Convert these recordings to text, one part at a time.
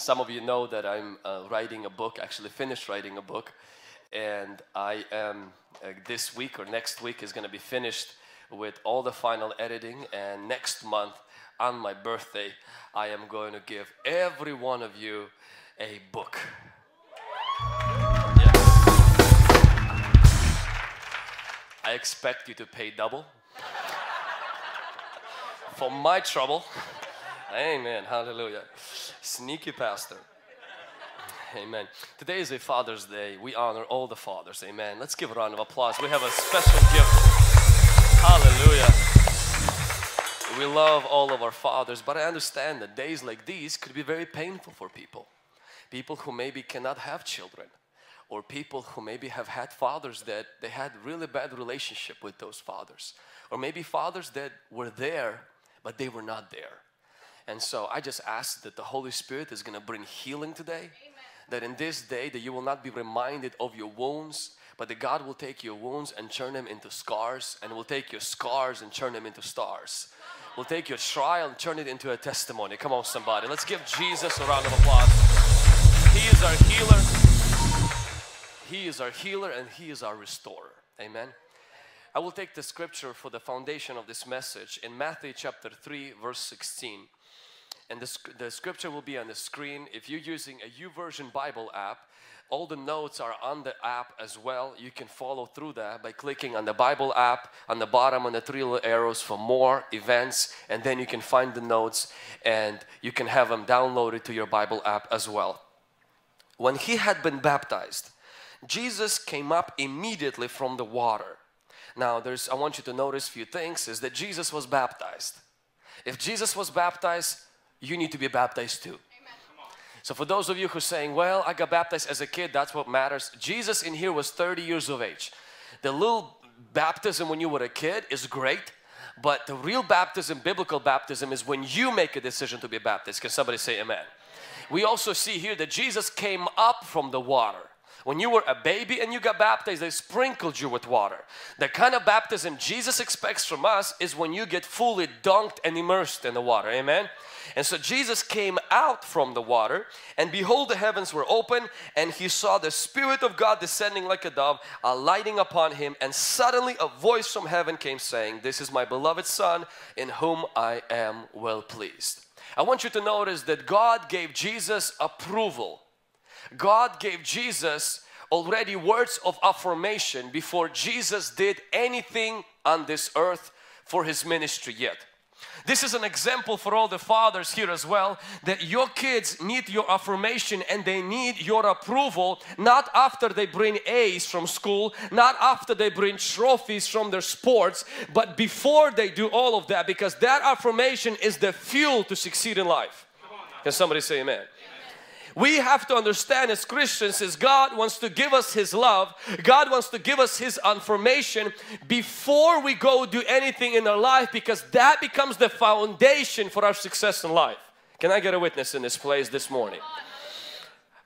Some of you know that I'm writing a book, actually finished writing a book, and I am this week or next week is going to be finished with all the final editing, and next month on my birthday I am going to give every one of you a book. Yeah. I expect you to pay double for my trouble. Amen. Hallelujah. Sneaky pastor. Amen. Today is a Father's Day. We honor all the fathers. Amen. Let's give a round of applause. We have a special gift. Hallelujah. We love all of our fathers, but I understand that days like these could be very painful for people. People who maybe cannot have children, or people who maybe have had fathers that they had really bad relationship with those fathers, or maybe fathers that were there, but they were not there. And so I just ask that the Holy Spirit is going to bring healing today. Amen. That in this day that you will not be reminded of your wounds, but that God will take your wounds and turn them into scars, and will take your scars and turn them into stars. Will take your trial and turn it into a testimony. Come on, somebody. Let's give Jesus a round of applause. He is our healer. He is our healer, and He is our restorer. Amen. I will take the scripture for the foundation of this message in Matthew chapter 3 verse 16. And the scripture will be on the screen. If you're using a YouVersion Bible app, all the notes are on the app as well. You can follow through that by clicking on the Bible app on the bottom on the three little arrows for more events, and then you can find the notes and you can have them downloaded to your Bible app as well. When he had been baptized, Jesus came up immediately from the water. Now, I want you to notice a few things, is that Jesus was baptized. If Jesus was baptized, you need to be baptized too. Amen. So for those of you who are saying, well, I got baptized as a kid, that's what matters. Jesus in here was 30 years of age. The little baptism when you were a kid is great, but the real baptism, biblical baptism, is when you make a decision to be baptized. Can somebody say amen? We also see here that Jesus came up from the water. When you were a baby and you got baptized, they sprinkled you with water. The kind of baptism Jesus expects from us is when you get fully dunked and immersed in the water. Amen? And so Jesus came out from the water, and behold, the heavens were open, and he saw the Spirit of God descending like a dove, alighting upon him, and suddenly a voice from heaven came saying, "This is my beloved Son, in whom I am well pleased." I want you to notice that God gave Jesus approval. God gave Jesus already words of affirmation before Jesus did anything on this earth for his ministry yet. This is an example for all the fathers here as well, that your kids need your affirmation and they need your approval, not after they bring A's from school, not after they bring trophies from their sports, but before they do all of that, because that affirmation is the fuel to succeed in life. Can somebody say amen? We have to understand as Christians is God wants to give us His love. God wants to give us His affirmation before we go do anything in our life, because that becomes the foundation for our success in life. Can I get a witness in this place this morning?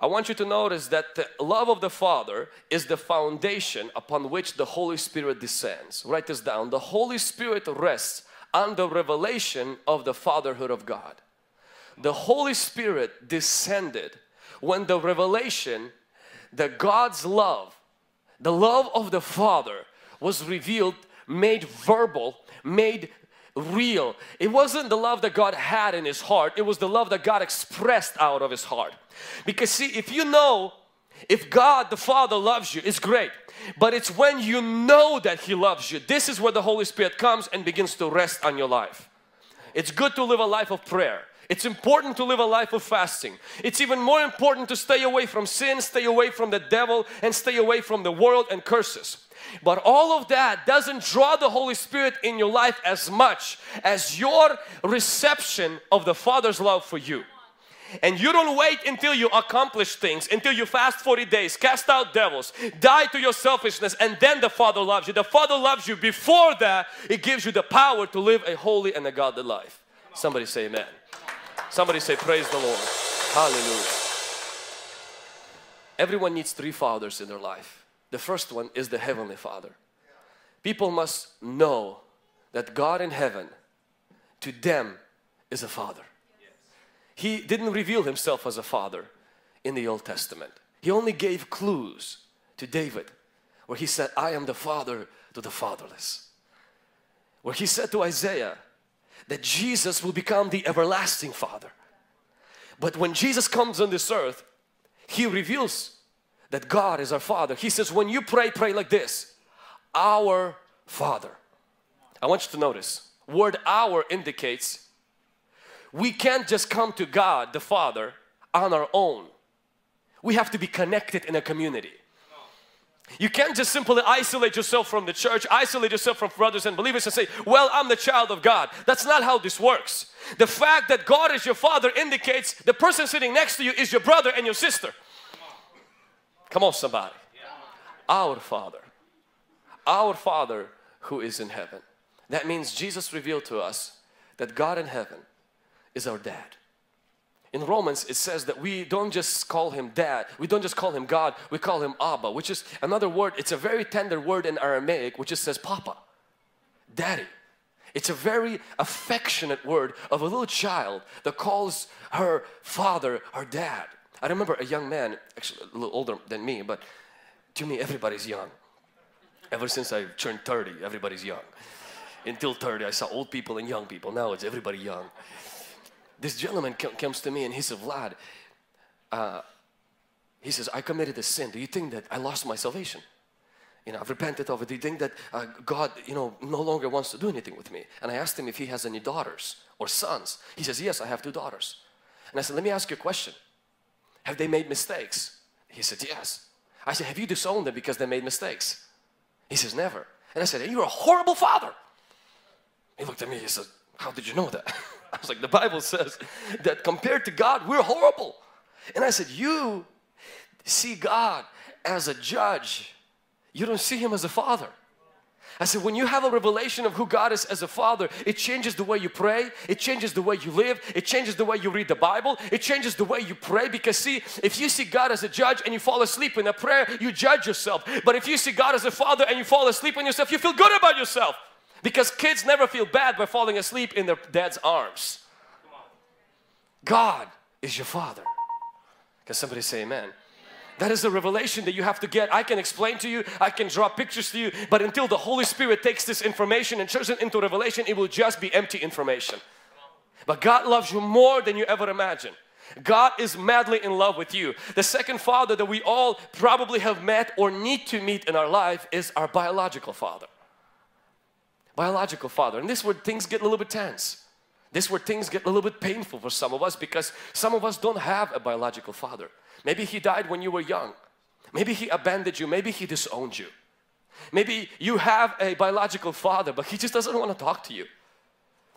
I want you to notice that the love of the Father is the foundation upon which the Holy Spirit descends. Write this down. The Holy Spirit rests on the revelation of the fatherhood of God. The Holy Spirit descended when the revelation that God's love, the love of the Father, was revealed, made verbal, made real. It wasn't the love that God had in His heart. It was the love that God expressed out of His heart. Because see, if you know, if God the Father loves you, it's great. But it's when you know that He loves you, this is where the Holy Spirit comes and begins to rest on your life. It's good to live a life of prayer. It's important to live a life of fasting. It's even more important to stay away from sin, stay away from the devil, and stay away from the world and curses. But all of that doesn't draw the Holy Spirit in your life as much as your reception of the Father's love for you. And you don't wait until you accomplish things, until you fast 40 days, cast out devils, die to your selfishness, and then the Father loves you. The Father loves you before that. It gives you the power to live a holy and a godly life. Somebody say amen. Somebody say praise the Lord. Hallelujah. Everyone needs three fathers in their life. The first one is the Heavenly Father. People must know that God in heaven to them is a father. He didn't reveal himself as a father in the Old Testament. He only gave clues to David where he said, I am the father to the fatherless. Where he said to Isaiah that Jesus will become the everlasting father. But when Jesus comes on this earth, he reveals that God is our father. He says, when you pray, pray like this, our father. I want you to notice, word our indicates we can't just come to God the Father on our own. We have to be connected in a community. You can't just simply isolate yourself from the church, isolate yourself from brothers and believers and say, well, I'm the child of God. That's not how this works. The fact that God is your father indicates the person sitting next to you is your brother and your sister. Come on, somebody. Our Father who is in heaven. That means Jesus revealed to us that God in heaven is our dad. In Romans, it says that we don't just call him dad, we don't just call him God, we call him Abba, which is another word. It's a very tender word in Aramaic, which just says Papa, Daddy. It's a very affectionate word of a little child that calls her father, her dad. I remember a young man, actually a little older than me, but to me, everybody's young. Ever since I turned 30, everybody's young. Until 30, I saw old people and young people. Now it's everybody young. This gentleman comes to me and he said, Vlad, he says, I committed a sin. Do you think that I lost my salvation? You know, I've repented of it. Do you think that God, you know, no longer wants to do anything with me? And I asked him if he has any daughters or sons. He says, yes, I have 2 daughters. And I said, let me ask you a question. Have they made mistakes? He said, yes. I said, have you disowned them because they made mistakes? He says, never. And I said, you're a horrible father. He looked at me, he said, how did you know that? I was like, the Bible says that compared to God, we're horrible. And I said, you see God as a judge. You don't see Him as a father. I said, when you have a revelation of who God is as a father, it changes the way you pray. It changes the way you live. It changes the way you read the Bible. It changes the way you pray. Because see, if you see God as a judge and you fall asleep in a prayer, you judge yourself. But if you see God as a father and you fall asleep on yourself, you feel good about yourself. Because kids never feel bad by falling asleep in their dad's arms. God is your father. Can somebody say amen? That is a revelation that you have to get. I can explain to you, I can draw pictures to you, but until the Holy Spirit takes this information and turns it into revelation, it will just be empty information. But God loves you more than you ever imagined. God is madly in love with you. The second father that we all probably have met or need to meet in our life is our biological father. Biological father. And this is where things get a little bit tense. This is where things get a little bit painful for some of us, because some of us don't have a biological father. Maybe he died when you were young. Maybe he abandoned you. Maybe he disowned you. Maybe you have a biological father, but he just doesn't want to talk to you.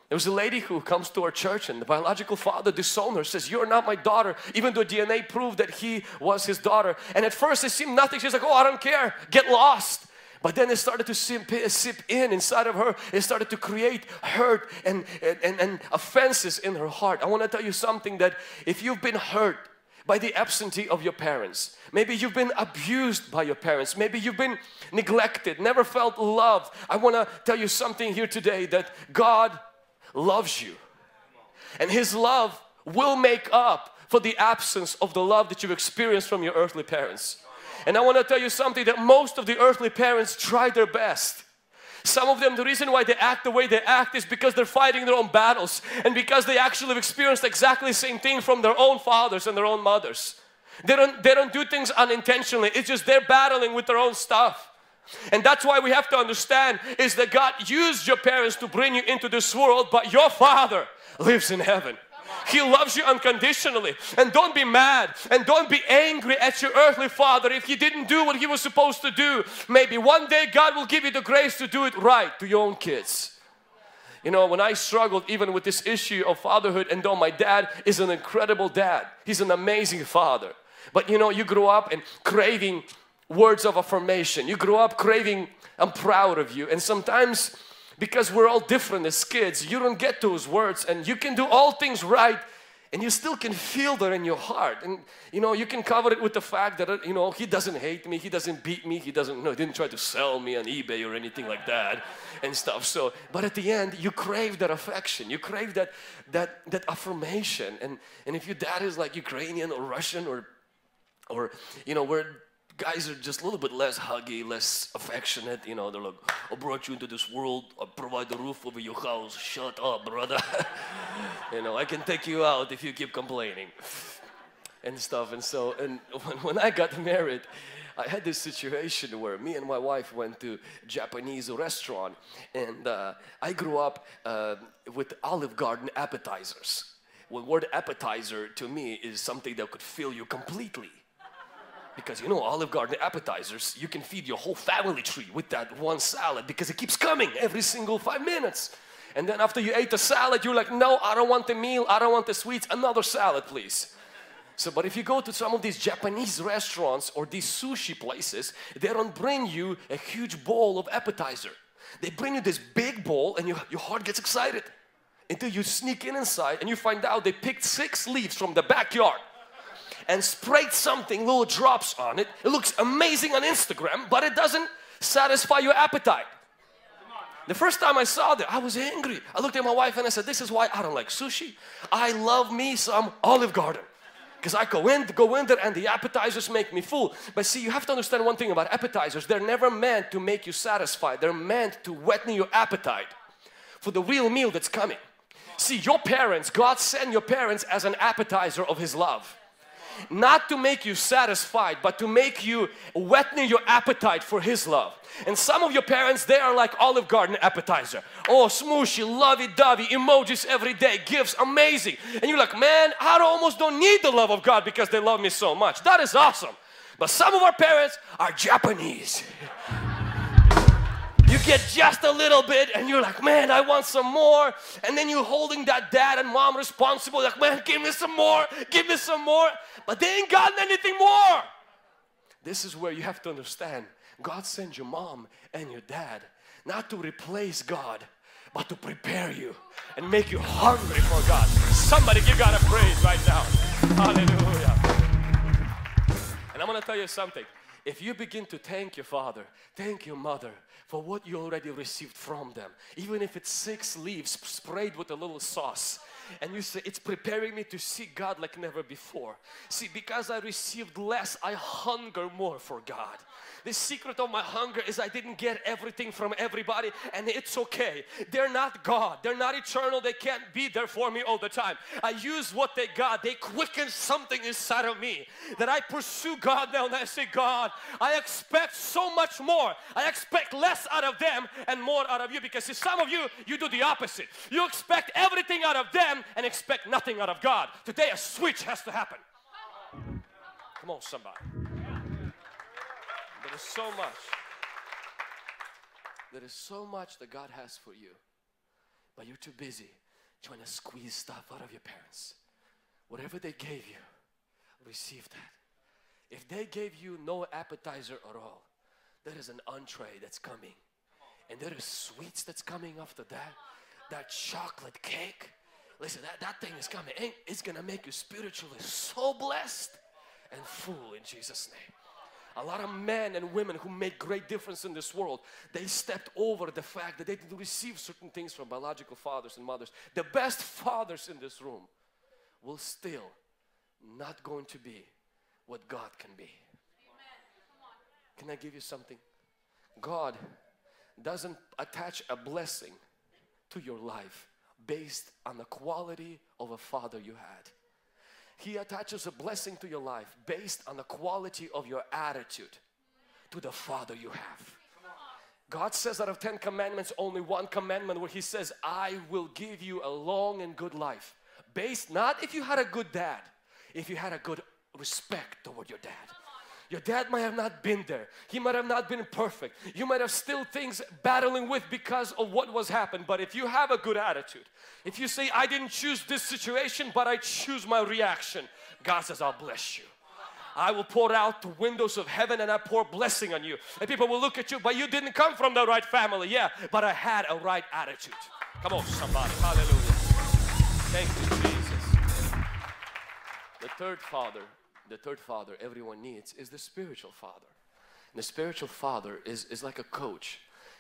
There was a lady who comes to our church and the biological father disowned her, says, you're not my daughter, even though DNA proved that he was his daughter. And at first it seemed nothing. She's like, oh, I don't care. Get lost. But then it started to sip in inside of her. It started to create hurt and offenses in her heart. I want to tell you something, that if you've been hurt by the absentee of your parents, maybe you've been abused by your parents, maybe you've been neglected, never felt loved, I want to tell you something here today, that God loves you. And His love will make up for the absence of the love that you experienced from your earthly parents. And I want to tell you something, that most of the earthly parents try their best. Some of them, the reason why they act the way they act is because they're fighting their own battles, and because they actually have experienced exactly the same thing from their own fathers and their own mothers. They don't do things unintentionally. It's just they're battling with their own stuff. And that's why we have to understand is that God used your parents to bring you into this world, but your Father lives in heaven. He loves you unconditionally. And don't be mad and don't be angry at your earthly father if he didn't do what he was supposed to do. Maybe one day God will give you the grace to do it right to your own kids. You know, when I struggled even with this issue of fatherhood, and though my dad is an incredible dad, he's an amazing father. But you know, you grow up and craving words of affirmation. You grow up craving, I'm proud of you. And sometimes, because we're all different as kids, you don't get those words, and you can do all things right And you still can feel that in your heart. And, you know, you can cover it with the fact that, you know, he doesn't hate me, he doesn't beat me, he doesn't, he didn't try to sell me on eBay or anything like that and stuff. So, but at the end, you crave that affection, you crave that affirmation. And if your dad is like Ukrainian or Russian or you know, where guys are just a little bit less huggy, less affectionate, you know, they're like, I brought you into this world, I provide the roof over your house, shut up, brother. You know, I can take you out if you keep complaining and stuff. And so, and when I got married, I had this situation where me and my wife went to a Japanese restaurant, and I grew up with Olive Garden appetizers. Well, the word appetizer to me is something that could fill you completely. Because, you know, Olive Garden appetizers, you can feed your whole family tree with that one salad because it keeps coming every single 5 minutes. And then after you ate the salad, you're like, no, I don't want the meal, I don't want the sweets, another salad, please. So, but if you go to some of these Japanese restaurants or these sushi places, they don't bring you a huge bowl of appetizer. They bring you this big bowl, and your heart gets excited until you sneak in inside and you find out they picked 6 leaves from the backyard and sprayed something, little drops on it. It looks amazing on Instagram, but it doesn't satisfy your appetite. The first time I saw that, I was angry. I looked at my wife and I said, this is why I don't like sushi. I love me some Olive Garden. Because I go in there and the appetizers make me full. But see, you have to understand one thing about appetizers. They're never meant to make you satisfied. They're meant to whet your appetite for the real meal that's coming. See, your parents, God sent your parents as an appetizer of His love. Not to make you satisfied, but to make you whetten your appetite for His love. And some of your parents, they are like Olive Garden appetizer. Oh, smooshy, lovey-dovey, emojis every day, gifts, amazing. And you're like, man, I almost don't need the love of God because they love me so much. That is awesome. But some of our parents are Japanese. You get just a little bit and you're like, man, I want some more. And then you're holding that dad and mom responsible, like, man, give me some more, give me some more. But they ain't gotten anything more. This is where you have to understand, God sent your mom and your dad not to replace God, but to prepare you and make you hungry for God. Somebody give God a praise right now. Hallelujah. And I'm going to tell you something. If you begin to thank your father, thank your mother for what you already received from them, even if it's 6 leaves sprayed with a little sauce, and you say, it's preparing me to see God like never before. See, because I received less, I hunger more for God. The secret of my hunger is I didn't get everything from everybody, and it's okay. They're not God. They're not eternal. They can't be there for me all the time. I use what they got. They quicken something inside of me that I pursue God now, and I say, God, I expect so much more. I expect less out of them and more out of you. Because see, some of you, you do the opposite. You expect everything out of them and expect nothing out of God. Today a switch has to happen. Come on, somebody. There is so much that God has for you, but you're too busy trying to squeeze stuff out of your parents. Whatever they gave you, receive that. If they gave you no appetizer at all, there is an entree that's coming, and there is sweets that's coming after that. That chocolate cake, listen, that thing is coming. It's gonna make you spiritually so blessed and full in Jesus' name. A lot of men and women who make great difference in this world, they stepped over the fact that they didn't receive certain things from biological fathers and mothers. The best fathers in this room will still not going to be what God can be. Can I give you something? God doesn't attach a blessing to your life based on the quality of a father you had. He attaches a blessing to your life based on the quality of your attitude to the Father you have. God says out of 10 commandments, only one commandment where He says, I will give you a long and good life. Based not if you had a good dad, if you had a good respect toward your dad. Your dad might have not been there. He might have not been perfect. You might have still things battling with because of what was happened. But if you have a good attitude, if you say, I didn't choose this situation, but I choose my reaction, God says, I'll bless you. I will pour out the windows of heaven and I pour blessing on you. And people will look at you, but you didn't come from the right family. Yeah, but I had a right attitude. Come on, somebody. Hallelujah. Thank you, Jesus. The third father everyone needs is the spiritual father. And the spiritual father is like a coach.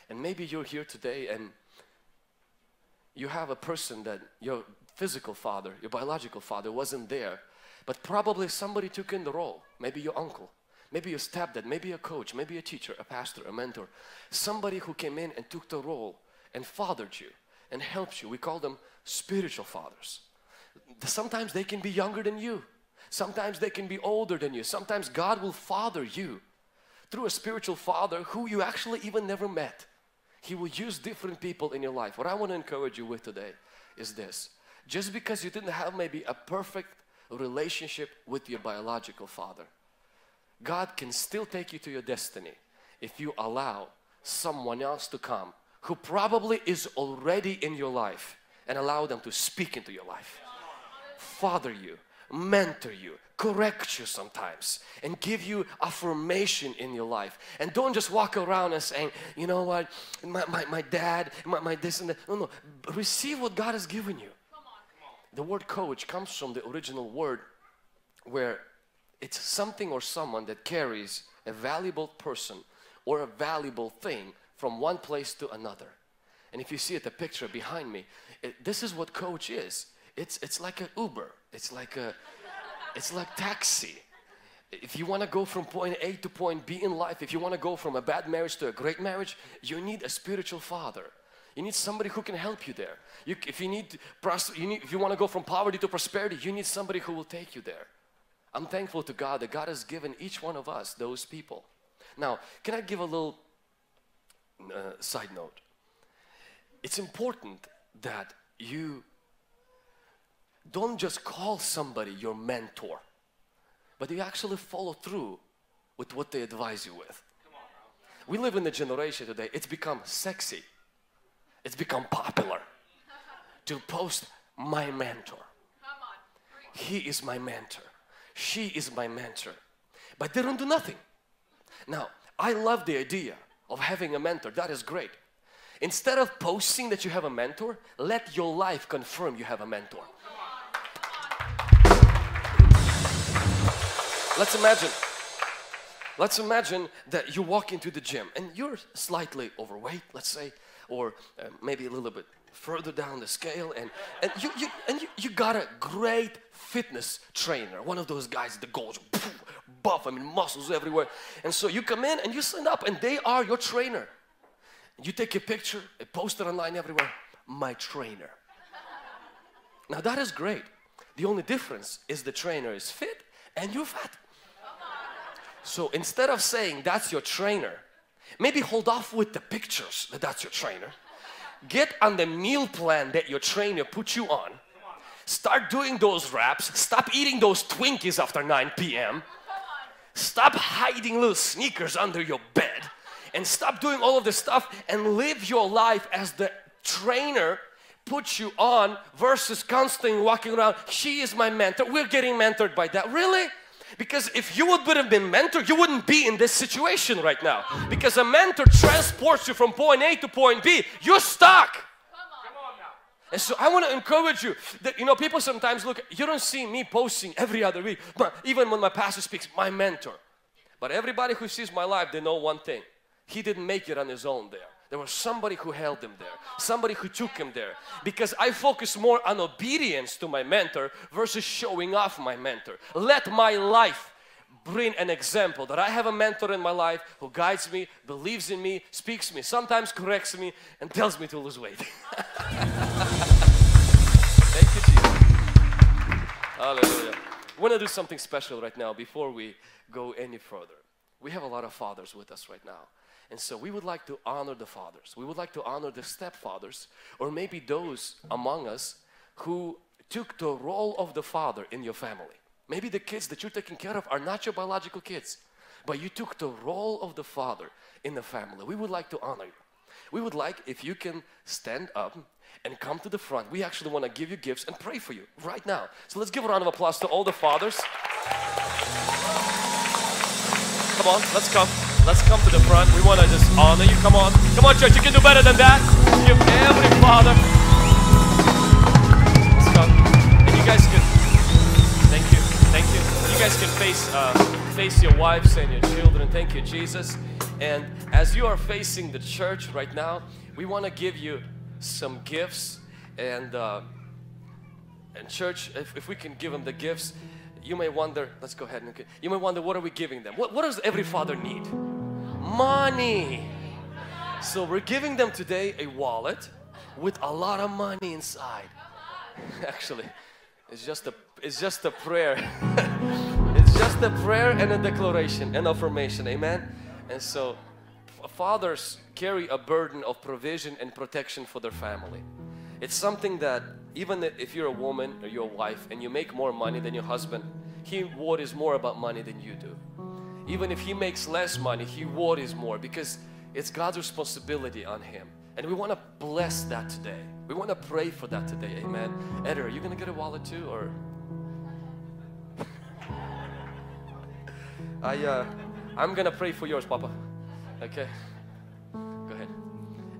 And maybe you're here today and you have a person that your physical father, your biological father wasn't there, but probably somebody took in the role. Maybe your uncle, maybe your stepdad, maybe a coach, maybe a teacher, a pastor, a mentor. Somebody who came in and took the role and fathered you and helped you. We call them spiritual fathers. Sometimes they can be younger than you. Sometimes they can be older than you. Sometimes God will father you through a spiritual father who you actually even never met. He will use different people in your life. What I want to encourage you with today is this. Just because you didn't have maybe a perfect relationship with your biological father, God can still take you to your destiny if you allow someone else to come who probably is already in your life and allow them to speak into your life, father you, mentor you, correct you sometimes, and give you affirmation in your life. And don't just walk around and saying, you know what, my dad, my this and that. No, receive what God has given you. Come on. The word coach comes from the original word where it's something or someone that carries a valuable person or a valuable thing from one place to another. And if you see it, the picture behind me, this is what coach is. It's like an Uber. It's like taxi. If you want to go from point A to point B in life, if you want to go from a bad marriage to a great marriage, you need a spiritual father. You need somebody who can help you there. If you want to go from poverty to prosperity, you need somebody who will take you there. I'm thankful to God that God has given each one of us those people. Now, can I give a little side note? It's important that you don't just call somebody your mentor, but you actually follow through with what they advise you with. We live in a generation today, it's become sexy, it's become popular to post my mentor. He is my mentor. She is my mentor. But they don't do nothing. Now, I love the idea of having a mentor. That is great. Instead of posting that you have a mentor, let your life confirm you have a mentor. Let's imagine that you walk into the gym and you're slightly overweight, let's say, or maybe a little bit further down the scale, and you got a great fitness trainer, one of those guys that goes buff, I mean muscles everywhere. And so you come in and you sign up and they are your trainer. You take a picture, post it online everywhere, my trainer. Now that is great. The only difference is the trainer is fit and you're fat. So instead of saying that's your trainer, maybe hold off with the pictures that that's your trainer. Get on the meal plan that your trainer put you on. Start doing those wraps. Stop eating those Twinkies after 9 p.m. Stop hiding little sneakers under your bed. And stop doing all of this stuff and live your life as the trainer put you on versus constantly walking around. She is my mentor. We're getting mentored by that. Really? Because if you would have been mentored, you wouldn't be in this situation right now. Because a mentor transports you from point A to point B. You're stuck. Come on now. And so I want to encourage you that, you know, people sometimes look, you don't see me posting every other week, but even when my pastor speaks, my mentor. But everybody who sees my life, they know one thing. He didn't make it on his own there. There was somebody who held him there, somebody who took him there. Because I focus more on obedience to my mentor versus showing off my mentor. Let my life bring an example that I have a mentor in my life who guides me, believes in me, speaks to me, sometimes corrects me, and tells me to lose weight. Thank you, Jesus. Hallelujah. I want to do something special right now before we go any further. We have a lot of fathers with us right now. And so we would like to honor the fathers. We would like to honor the stepfathers, or maybe those among us who took the role of the father in your family. Maybe the kids that you're taking care of are not your biological kids, but you took the role of the father in the family. We would like to honor you. We would like if you can stand up and come to the front. We actually want to give you gifts and pray for you right now. So let's give a round of applause to all the fathers. Come on, let's come. Let's come to the front. We want to just honor you. Come on. Come on, church. You can do better than that. Give every father. Let's come. And you guys can. Thank you. guys can face your wives and your children. Thank you, Jesus. And as you are facing the church right now, we want to give you some gifts. And church, if we can give them the gifts, you may wonder, let's go ahead and you may wonder, what are we giving them? What does every father need? Money. So we're giving them today a wallet with a lot of money inside. Actually, it's just a prayer. It's just a prayer and a declaration and affirmation. Amen. And so fathers carry a burden of provision and protection for their family. It's something that even if you're a woman or your wife and you make more money than your husband, he worries more about money than you do. Even if he makes less money, he worries more because it's God's responsibility on him. And we want to bless that today. We want to pray for that today. Amen. Eder, are you going to get a wallet too? Or I'm going to pray for yours, Papa. Okay. Go ahead.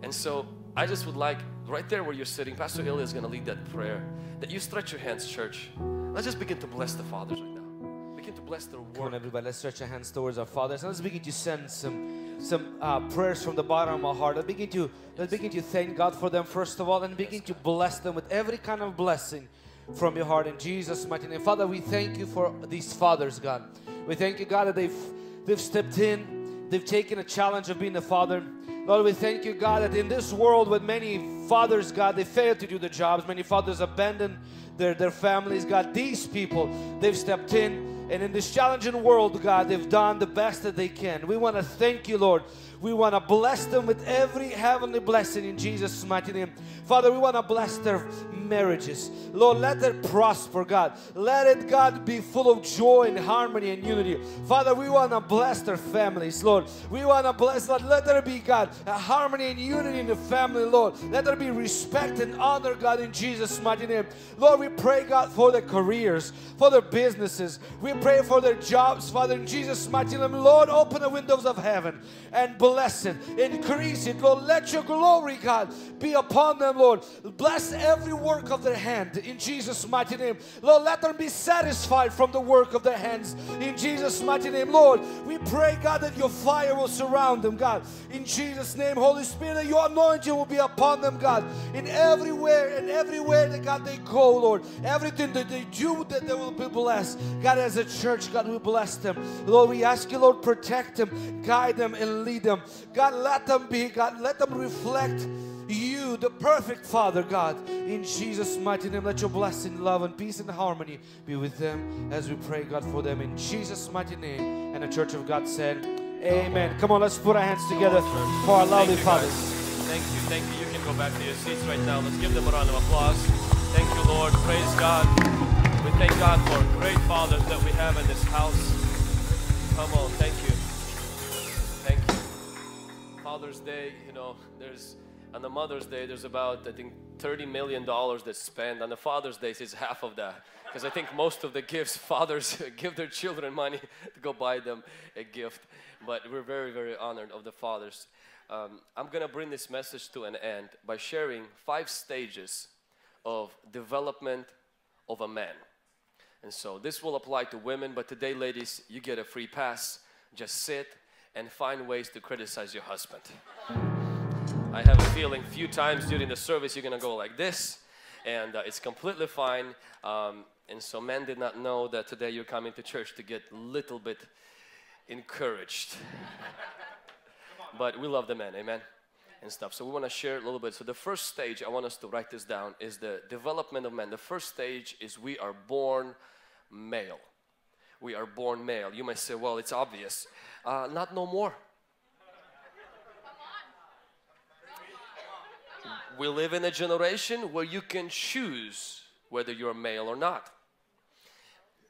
And so I just would like, right there where you're sitting, Pastor Ilya is going to lead that prayer. That you stretch your hands, church. Let's just begin to bless the fathers right now. Begin to bless their work. Come on, everybody. Let's stretch our hands towards our fathers. Let's begin to send some prayers from the bottom of our heart. Let's begin to thank God for them first of all, and begin to bless them with every kind of blessing from your heart in Jesus' mighty name. Father, we thank you for these fathers, God. We thank you, God, that they've stepped in, they've taken a challenge of being a father. Lord, we thank you, God, that in this world with many fathers, God, they fail to do the jobs. Many fathers abandon their families, God. These people, they've stepped in. And in this challenging world, God, they've done the best that they can. We want to thank you, Lord. We want to bless them with every heavenly blessing in Jesus' mighty name. Father, we want to bless their marriages. Lord, let it prosper, God. Let it, God, be full of joy and harmony and unity. Father, we want to bless their families, Lord. We want to bless, Lord. Let there be, God, a harmony and unity in the family, Lord. Let there be respect and honor, God, in Jesus' mighty name. Lord, we pray, God, for their careers, for their businesses. We pray for their jobs, Father, in Jesus' mighty name. Lord, open the windows of heaven and bless it, increase it, Lord. Let your glory, God, be upon them, Lord. Bless every work of their hand in Jesus' mighty name. Lord, let them be satisfied from the work of their hands in Jesus' mighty name. Lord, we pray, God, that your fire will surround them, God, in Jesus' name. Holy Spirit, that your anointing will be upon them, God, in everywhere that, God, they go, Lord. Everything that they do, that they will be blessed. God, as a church, God, we bless them. Lord, we ask you, Lord, protect them, guide them, and lead them. God, let them be, God, let them reflect you, the perfect Father, God, in Jesus' mighty name. Let your blessing, love, and peace and harmony be with them as we pray, God, for them in Jesus' mighty name. And the church of God said, amen. Come on, let's put our hands together for our lovely fathers. Thank you, thank you. You can go back to your seats right now. Let's give them a round of applause. Thank you, Lord. Praise God. We thank God for great fathers that we have in this house. Come on, thank you. Thank you. Father's Day, you know, on the Mother's Day, there's about, I think, $30 million that's spent. On the Father's Day, it's half of that. Because I think most of the gifts, fathers give their children money to go buy them a gift. But we're very, very honored of the fathers. I'm going to bring this message to an end by sharing 5 stages of development of a man. And so this will apply to women, but today, ladies, you get a free pass. Just sit and find ways to criticize your husband. I have a feeling few times during the service you're gonna go like this, and it's completely fine. And so men did not know that today you're coming to church to get a little bit encouraged. But we love the men, amen, and stuff. So we want to share a little bit. So the first stage, I want us to write this down, is the development of men. The first stage is we are born male. We are born male. You might say, well, it's obvious. Not no more. We live in a generation where you can choose whether you're male or not.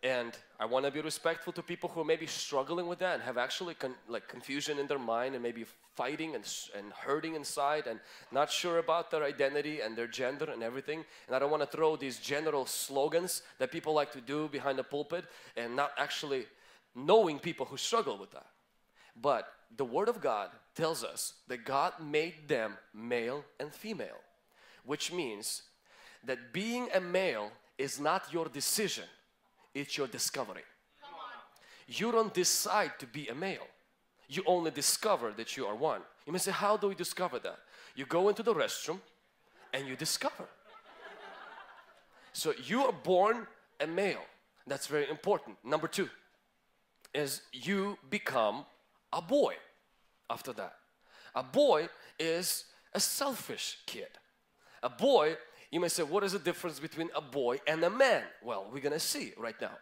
And I want to be respectful to people who may be struggling with that and have actually confusion in their mind and maybe fighting and hurting inside and not sure about their identity and their gender and everything. And I don't want to throw these general slogans that people like to do behind the pulpit and not actually knowing people who struggle with that. But the Word of God tells us that God made them male and female, which means that being a male is not your decision, it's your discovery. Come on. You don't decide to be a male. You only discover that you are one. You may say, how do we discover that? You go into the restroom and you discover. So you are born a male. That's very important. Number two is you become a boy after that. A boy is a selfish kid. A boy, you may say, what is the difference between a boy and a man? Well, we're gonna see right now.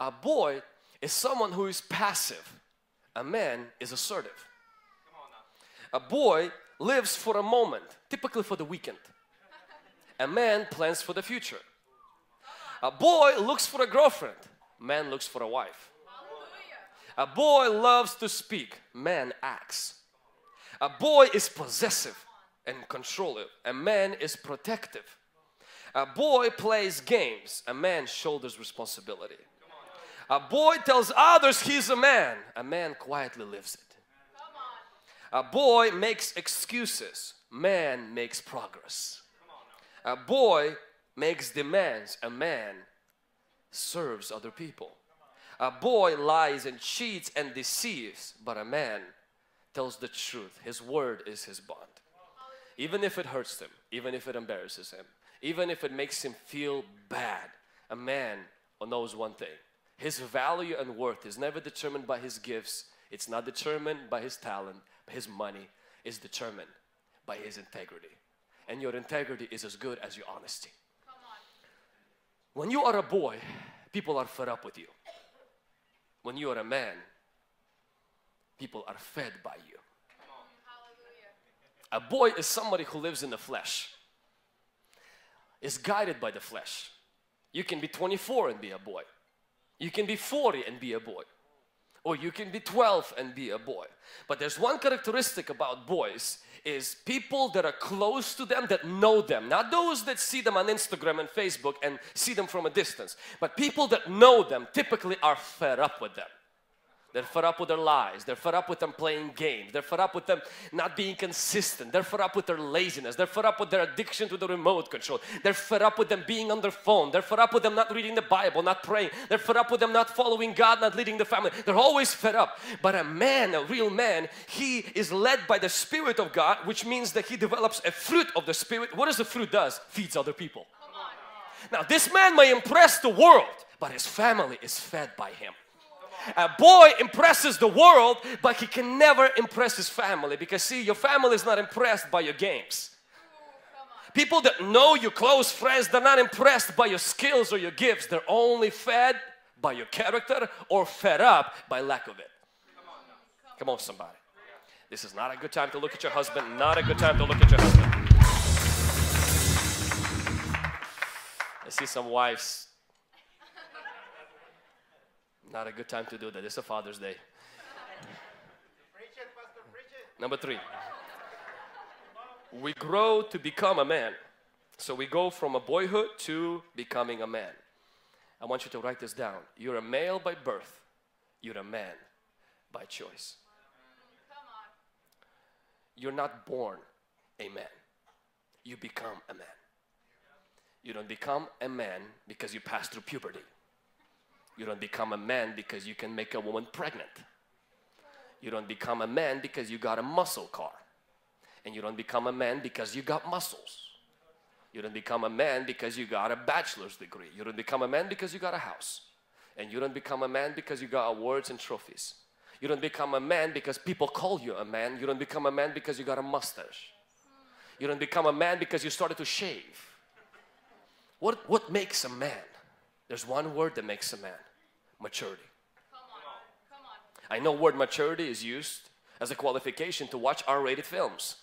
A boy is someone who is passive. A man is assertive. A boy lives for a moment, typically for the weekend. A man plans for the future. A boy looks for a girlfriend. Man looks for a wife. A boy loves to speak. Man acts. A boy is possessive and controlling. A man is protective. A boy plays games. A man shoulders responsibility. A boy tells others he's a man. A man quietly lives it. A boy makes excuses. Man makes progress. A boy makes demands. A man serves other people. A boy lies and cheats and deceives, but a man tells the truth. His word is his bond. Even if it hurts him, even if it embarrasses him, even if it makes him feel bad, a man knows one thing. His value and worth is never determined by his gifts. It's not determined by his talent, his money. It's determined by his integrity. And your integrity is as good as your honesty. Come on. When you are a boy, people are fed up with you. When you are a man, people are fed by you. Hallelujah. A boy is somebody who lives in the flesh, is guided by the flesh. You can be 24 and be a boy. You can be 40 and be a boy, or you can be 12 and be a boy. But there's one characteristic about boys is people that are close to them, that know them. Not those that see them on Instagram and Facebook and see them from a distance, but people that know them typically are fed up with them. They're fed up with their lies. They're fed up with them playing games. They're fed up with them not being consistent. They're fed up with their laziness. They're fed up with their addiction to the remote control. They're fed up with them being on their phone. They're fed up with them not reading the Bible, not praying. They're fed up with them not following God, not leading the family. They're always fed up. But a man, a real man, he is led by the Spirit of God, which means that he develops a fruit of the Spirit. What does the fruit does? Feeds other people. Now this man may impress the world, but his family is fed by him. A boy impresses the world, but he can never impress his family, because see, your family is not impressed by your games. People that know you, close friends, they're not impressed by your skills or your gifts. They're only fed by your character or fed up by lack of it. Come on, somebody. This is not a good time to look at your husband, not a good time to look at your husband. I see some wives. Not a good time to do that. It's a Father's Day. Number three. We grow to become a man. So we go from a boyhood to becoming a man. I want you to write this down. You're a male by birth. You're a man by choice. You're not born a man. You become a man. You don't become a man because you pass through puberty. You don't become a man because you can make a woman pregnant. You don't become a man because you got a muscle car. And you don't become a man because you got muscles. You don't become a man because you got a bachelor's degree. You don't become a man because you got a house. And you don't become a man because you got awards and trophies. You don't become a man because people call you a man. You don't become a man because you got a mustache. You don't become a man because you started to shave. What makes a man? There's one word that makes a man. Maturity. Come on. I know word maturity is used as a qualification to watch R-rated films.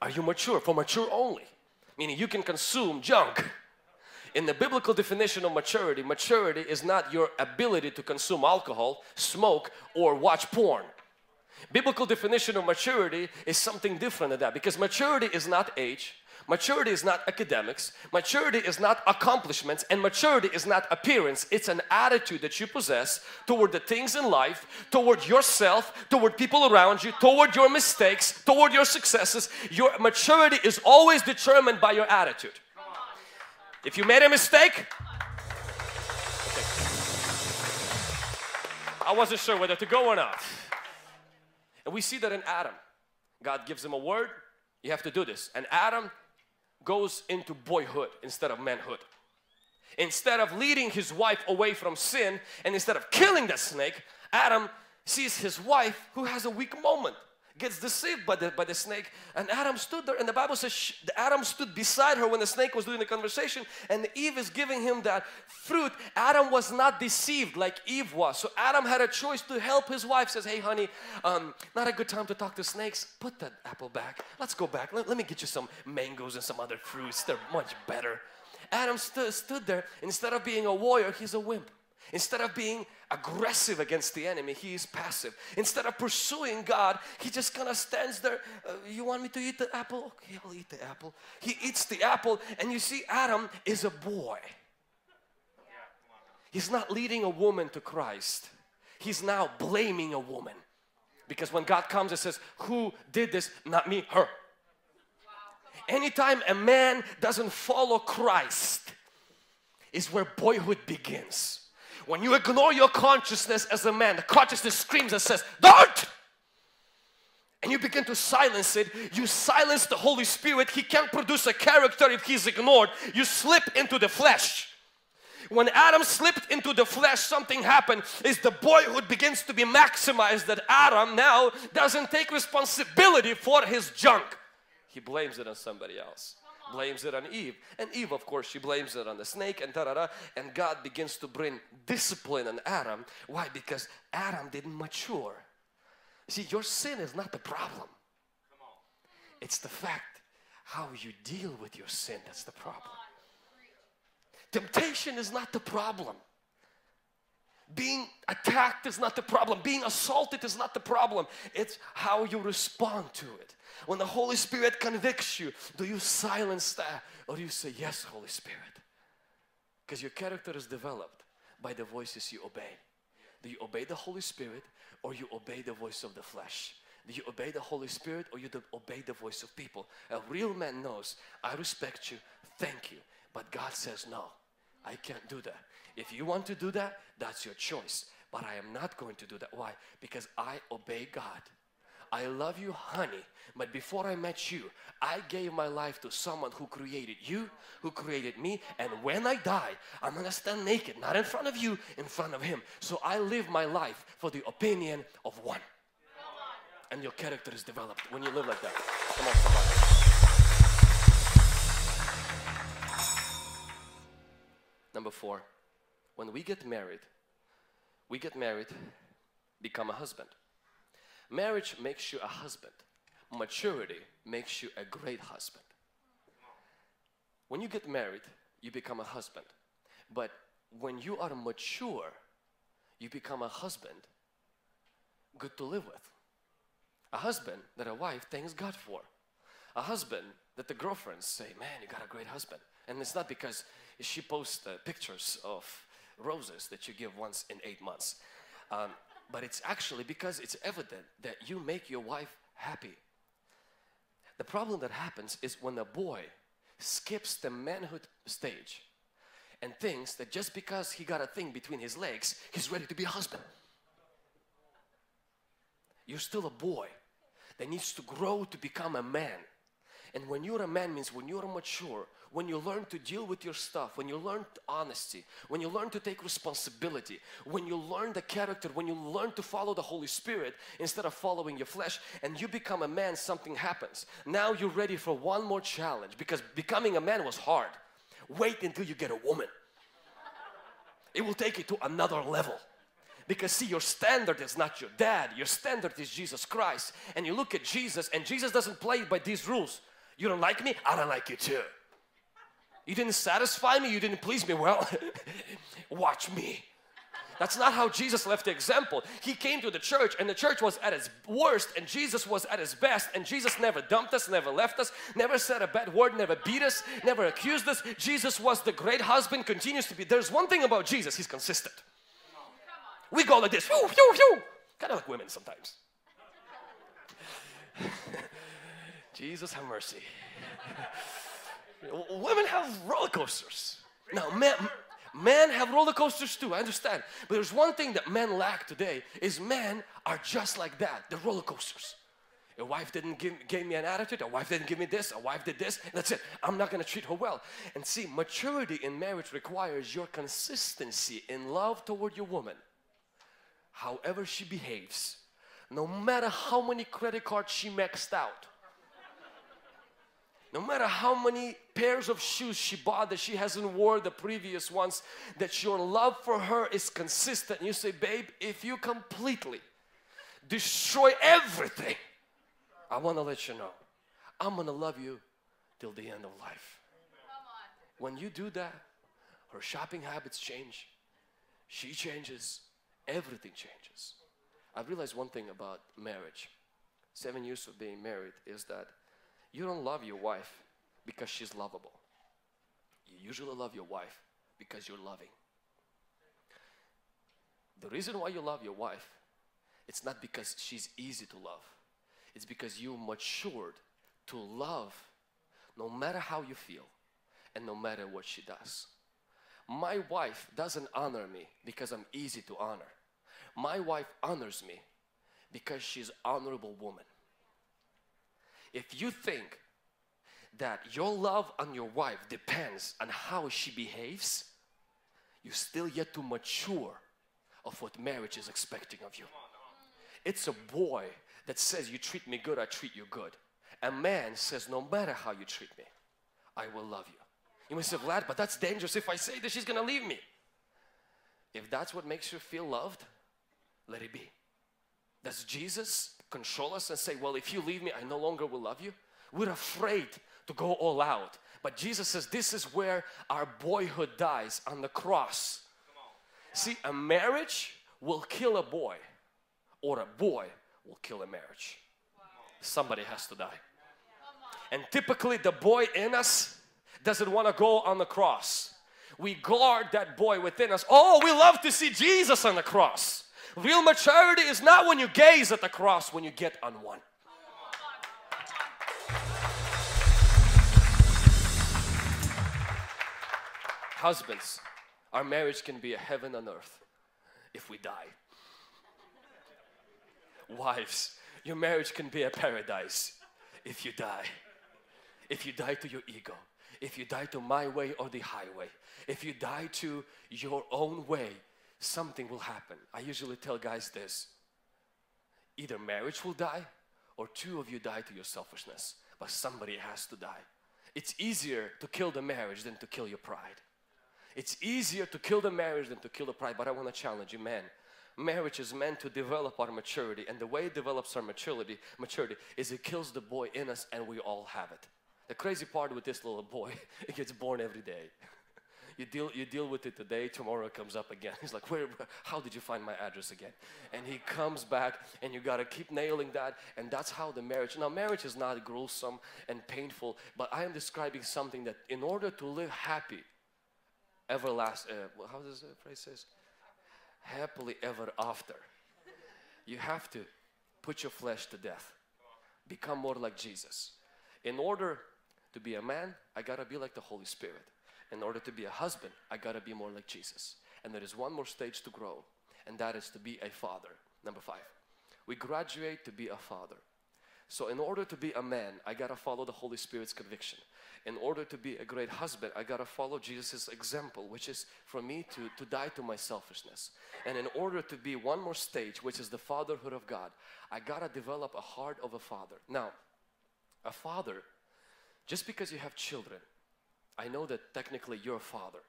Are you mature? For mature only. Meaning you can consume junk. In the biblical definition of maturity, maturity is not your ability to consume alcohol, smoke, or watch porn. Biblical definition of maturity is something different than that, because maturity is not age. Maturity is not academics. Maturity is not accomplishments, and maturity is not appearance. It's an attitude that you possess toward the things in life, toward yourself, toward people around you, toward your mistakes, toward your successes. Your maturity is always determined by your attitude. If you made a mistake, I wasn't sure whether to go or not. And we see that in Adam. God gives him a word. You have to do this. And Adam goes into boyhood instead of manhood. Instead of leading his wife away from sin, and instead of killing that snake, Adam sees his wife, who has a weak moment, gets deceived by the snake. And Adam stood there, and the Bible says Adam stood beside her when the snake was doing the conversation, and Eve is giving him that fruit. Adam was not deceived like Eve was. So Adam had a choice to help his wife. Says, hey honey, not a good time to talk to snakes. Put that apple back. Let's go back. Let me get you some mangoes and some other fruits. They're much better. Adam stood there. Instead of being a warrior, he's a wimp. Instead of being aggressive against the enemy, he is passive. Instead of pursuing God, he just kind of stands there. You want me to eat the apple? Okay, I'll eat the apple. He eats the apple, and you see Adam is a boy. He's not leading a woman to Christ. He's now blaming a woman. Because when God comes and says, who did this? Not me, her. Anytime a man doesn't follow Christ is where boyhood begins. When you ignore your consciousness as a man, the consciousness screams and says, don't! And you begin to silence it. You silence the Holy Spirit. He can't produce a character if he's ignored. You slip into the flesh. When Adam slipped into the flesh, something happened. It's the boyhood begins to be maximized, that Adam now doesn't take responsibility for his junk. He blames it on somebody else. Blames it on Eve. And Eve, of course, she blames it on the snake and da-da-da. And God begins to bring discipline on Adam. Why? Because Adam didn't mature. See, your sin is not the problem. It's the fact how you deal with your sin that's the problem. Temptation is not the problem. Being attacked is not the problem. Being assaulted is not the problem. It's how you respond to it. When the Holy Spirit convicts you, do you silence that, or do you say, yes, Holy Spirit? Because your character is developed by the voices you obey. Do you obey the Holy Spirit, or you obey the voice of the flesh? Do you obey the Holy Spirit, or you obey the voice of people? A real man knows, I respect you, thank you. But God says, no, I can't do that. If you want to do that, that's your choice. But I am not going to do that. Why? Because I obey God. I love you, honey, but before I met you, I gave my life to someone who created you, who created me, and when I die, I'm gonna stand naked, not in front of you, in front of him. So I live my life for the opinion of one. And your character is developed when you live like that. Come on, somebody. Number four, when we get married, become a husband. Marriage makes you a husband. Maturity makes you a great husband. When you get married, you become a husband. But when you are mature, you become a husband good to live with. A husband that a wife thanks God for. A husband that the girlfriends say, man, you got a great husband. And it's not because she posts pictures of roses that you give once in 8 months. But it's actually because it's evident that you make your wife happy. The problem that happens is when a boy skips the manhood stage and thinks that just because he got a thing between his legs, he's ready to be a husband. You're still a boy that needs to grow to become a man. And when you're a man means when you're mature, when you learn to deal with your stuff, when you learn honesty, when you learn to take responsibility, when you learn the character, when you learn to follow the Holy Spirit instead of following your flesh, and you become a man, something happens. Now you're ready for one more challenge, because becoming a man was hard. Wait until you get a woman. It will take you to another level. Because see, your standard is not your dad, your standard is Jesus Christ. And you look at Jesus, and Jesus doesn't play by these rules. You don't like me? I don't like you too. You didn't satisfy me, you didn't please me. Well, watch me. That's not how Jesus left the example. He came to the church, and the church was at its worst, and Jesus was at his best. And Jesus never dumped us, never left us, never said a bad word, never beat us, never accused us. Jesus was the great husband, continues to be. There's one thing about Jesus, he's consistent. We go like this, whew, whew, whew. Kind of like women sometimes. Jesus have mercy. Women have roller coasters. Now, Men have roller coasters too, I understand. But there's one thing that men lack today is men are just like that. They're roller coasters. A wife didn't give me an attitude. A wife didn't give me this. A wife did this. That's it. I'm not going to treat her well. And see, maturity in marriage requires your consistency in love toward your woman. However she behaves, no matter how many credit cards she maxed out, no matter how many pairs of shoes she bought that she hasn't worn the previous ones, that your love for her is consistent. You say, babe, if you completely destroy everything, I want to let you know, I'm going to love you till the end of life. When you do that, her shopping habits change. She changes. Everything changes. I've realized one thing about marriage. 7 years of being married is that you don't love your wife because she's lovable. You usually love your wife because you're loving. The reason why you love your wife, it's not because she's easy to love. It's because you matured to love no matter how you feel and no matter what she does. My wife doesn't honor me because I'm easy to honor. My wife honors me because she's an honorable woman. If you think that your love on your wife depends on how she behaves, you're still yet to mature of what marriage is expecting of you. It's a boy that says, you treat me good, I treat you good. A man says, no matter how you treat me, I will love you. You may say, Vlad, but that's dangerous. If I say that, she's going to leave me. If that's what makes you feel loved, let it be. Does Jesus control us and say, well, if you leave me, I no longer will love you? We're afraid to go all out. But Jesus says, this is where our boyhood dies, on the cross. See, a marriage will kill a boy, or a boy will kill a marriage. Somebody has to die. And typically the boy in us doesn't want to go on the cross. We guard that boy within us. Oh, we love to see Jesus on the cross. Real maturity is not when you gaze at the cross, when you get on one. Husbands, our marriage can be a heaven on earth if we die. Wives, your marriage can be a paradise if you die. If you die to your ego, if you die to my way or the highway, if you die to your own way, something will happen. I usually tell guys this: either marriage will die or two of you die to your selfishness, but somebody has to die. It's easier to kill the marriage than to kill your pride. It's easier to kill the marriage than to kill the pride. But I want to challenge you, man. Marriage is meant to develop our maturity, and the way it develops our maturity is it kills the boy in us, and we all have it. The crazy part with this little boy, it gets born every day. You deal with it today, tomorrow it comes up again. He's like, how did you find my address again? And he comes back, and you got to keep nailing that, and that's how the marriage. Now, marriage is not gruesome and painful, but I am describing something that in order to live happy, everlasting, how does the phrase say? Happily ever after, you have to put your flesh to death, become more like Jesus. In order to be a man, I gotta be like the Holy Spirit. In order to be a husband, I gotta be more like Jesus. And there is one more stage to grow, and that is to be a father. Number 5, we graduate to be a father. So in order to be a man, I gotta follow the Holy Spirit's conviction. In order to be a great husband, I gotta follow Jesus' example, which is for me to die to my selfishness. And in order to be one more stage, which is the fatherhood of God, I gotta develop a heart of a father. Now, a father, just because you have children, I know that technically you're a father,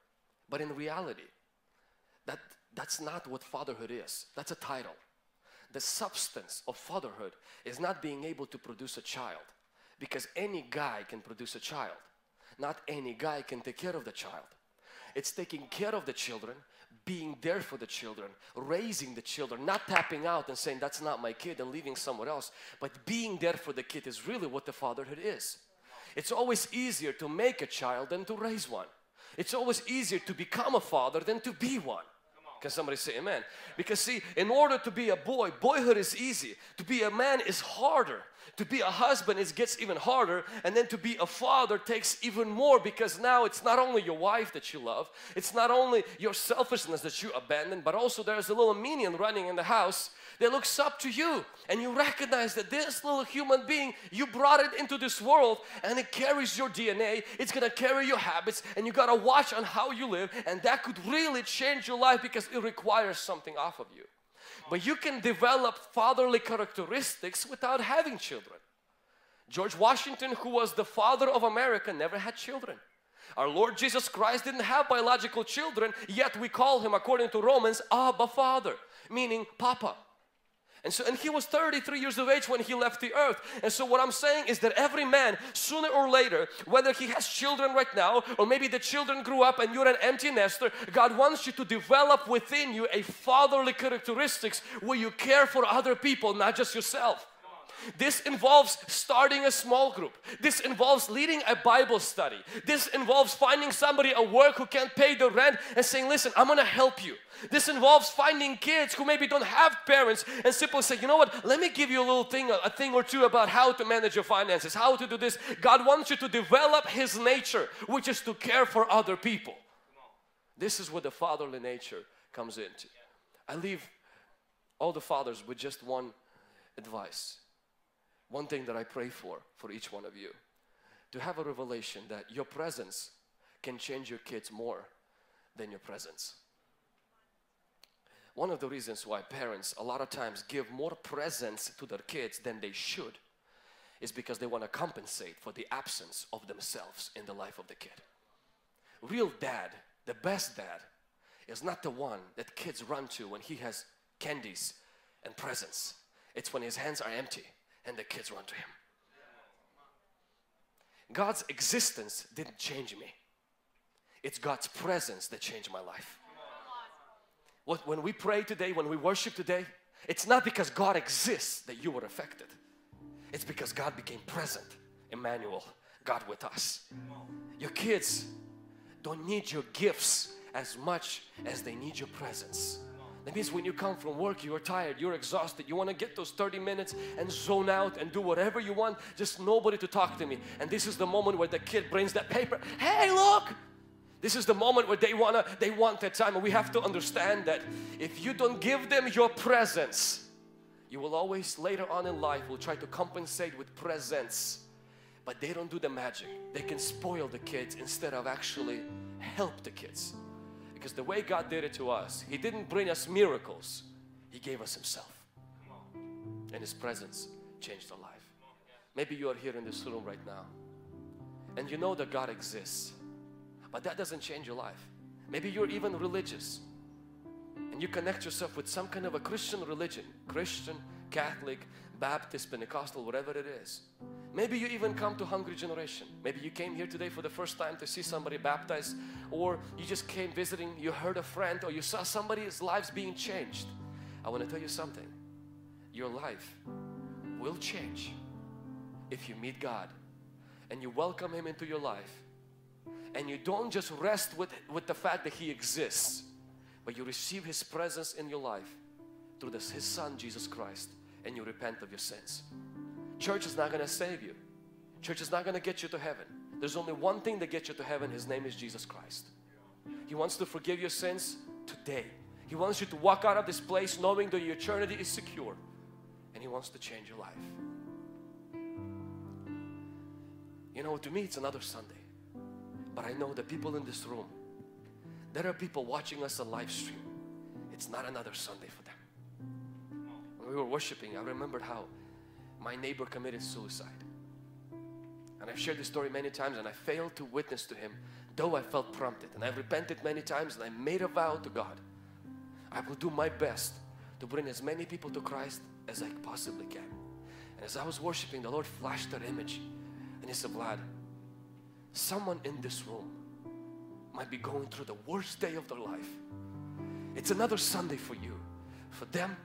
but in reality, that's not what fatherhood is. That's a title. The substance of fatherhood is not being able to produce a child, because any guy can produce a child. Not any guy can take care of the child. It's taking care of the children, being there for the children, raising the children, not tapping out and saying that's not my kid and leaving someone else, but being there for the kid is really what the fatherhood is. It's always easier to make a child than to raise one. It's always easier to become a father than to be one. Can somebody say amen? Because see, in order to be a boy, boyhood is easy. To be a man is harder. To be a husband, it gets even harder. And then to be a father takes even more, because now it's not only your wife that you love, it's not only your selfishness that you abandon, but also there's a little minion running in the house that looks up to you, and you recognize that this little human being, you brought it into this world, and it carries your DNA, it's gonna carry your habits, and you gotta watch on how you live, and that could really change your life because it requires something off of you. But you can develop fatherly characteristics without having children. George Washington, who was the father of America, never had children. Our Lord Jesus Christ didn't have biological children, yet we call him, according to Romans, Abba Father, meaning Papa. And he was 33 years of age when he left the earth. And so what I'm saying is that every man, sooner or later, whether he has children right now, or maybe the children grew up and you're an empty nester, God wants you to develop within you a fatherly characteristics where you care for other people, not just yourself. This involves starting a small group. This involves leading a Bible study. This involves finding somebody at work who can't pay the rent and saying, listen, I'm gonna help you. This involves finding kids who maybe don't have parents and simply say, you know what, let me give you a little thing, a thing or two about how to manage your finances, how to do this. God wants you to develop His nature, which is to care for other people. This is where the fatherly nature comes into. I leave all the fathers with just one advice. One thing that I pray for each one of you, to have a revelation that your presence can change your kids more than your presence. One of the reasons why parents a lot of times give more presents to their kids than they should is because they want to compensate for the absence of themselves in the life of the kid. Real dad, the best dad, is not the one that kids run to when he has candies and presents. It's when his hands are empty and the kids run to him. God's existence didn't change me. It's God's presence that changed my life. When we pray today, when we worship today, it's not because God exists that you were affected. It's because God became present. Emmanuel, God with us. Your kids don't need your gifts as much as they need your presence. That means when you come from work, you're tired, you're exhausted, you want to get those 30 minutes and zone out and do whatever you want, just nobody to talk to me. And this is the moment where the kid brings that paper. Hey, look! This is the moment where they want that time. And we have to understand that if you don't give them your presence, you will always later on in life will try to compensate with presents. But they don't do the magic. They can spoil the kids instead of actually help the kids. Because the way God did it to us, He didn't bring us miracles, He gave us Himself. And His presence changed our life. Maybe you are here in this room right now and you know that God exists, but that doesn't change your life. Maybe you're even religious and you connect yourself with some kind of a Christian religion, Christian, Catholic, Baptist, Pentecostal, whatever it is. Maybe you even come to Hungry Generation. Maybe you came here today for the first time to see somebody baptized, or you just came visiting, you heard a friend, or you saw somebody's lives being changed. I want to tell you something. Your life will change if you meet God and you welcome Him into your life, and you don't just rest with the fact that He exists, but you receive His presence in your life through His Son Jesus Christ, and you repent of your sins. Church is not going to save you. Church is not going to get you to heaven. There's only one thing that gets you to heaven. His name is Jesus Christ. He wants to forgive your sins today. He wants you to walk out of this place knowing that your eternity is secure, and He wants to change your life. You know, to me it's another Sunday, but I know the people in this room, there are people watching us on live stream. It's not another Sunday for them. When we were worshiping, I remembered how my neighbor committed suicide, and I've shared this story many times, and I failed to witness to him, though I felt prompted, and I've repented many times, and I made a vow to God, I will do my best to bring as many people to Christ as I possibly can. And as I was worshiping, the Lord flashed that image, and He said, Vlad, someone in this room might be going through the worst day of their life. It's another Sunday for you. For them,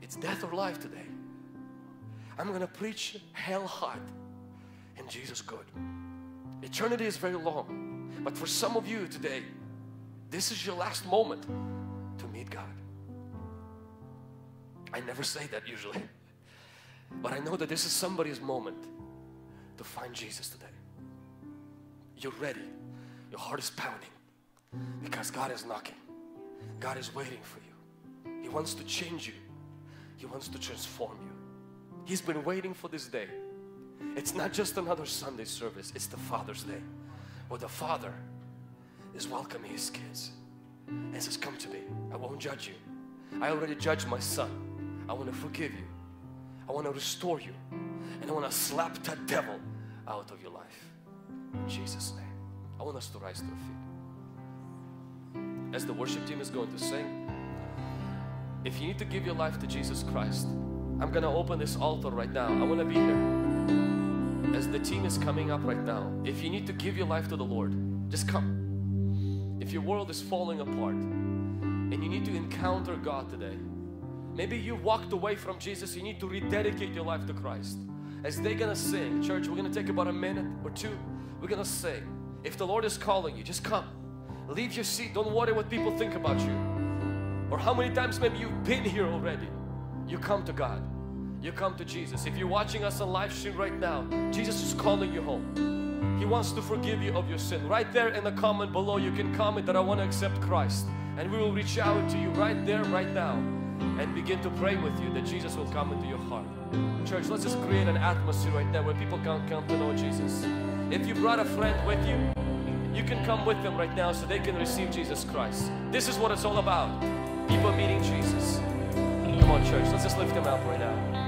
it's death or life today. I'm going to preach hell hot and Jesus good. Eternity is very long, but for some of you today, this is your last moment to meet I never say that usually. But I know that this is somebody's moment to find Jesus today. You're ready. Your heart is pounding because God is knocking. God is waiting for you. He wants to change you. He wants to transform you. He's been waiting for this day. It's not just another Sunday service. It's the Father's Day, where the Father is welcoming His kids and says, come to me. I won't judge you. I already judged my son. I want to forgive you. I want to restore you. And I want to slap that devil out of your life. In Jesus' name. I want us to rise to our feet. As the worship team is going to sing, if you need to give your life to Jesus Christ, I'm going to open this altar right now. I want to be here. As the team is coming up right now, if you need to give your life to the Lord, just come. If your world is falling apart and you need to encounter God today, maybe you walked away from Jesus, you need to rededicate your life to Christ. As they're going to sing, church, we're going to take about a minute or two. We're going to sing. If the Lord is calling you, just come. Leave your seat. Don't worry what people think about you. Or how many times maybe you've been here already. You come to God. You come to Jesus. If you're watching us on live stream right now, Jesus is calling you home. He wants to forgive you of your sin. Right there in the comment below, you can comment that I want to accept Christ. And we will reach out to you right there, right now, and begin to pray with you that Jesus will come into your heart. Church, let's just create an atmosphere right there where people can come to know Jesus. If you brought a friend with you, you can come with them right now so they can receive Jesus Christ. This is what it's all about. People meeting Jesus. Come on, church, let's just lift Him up right now.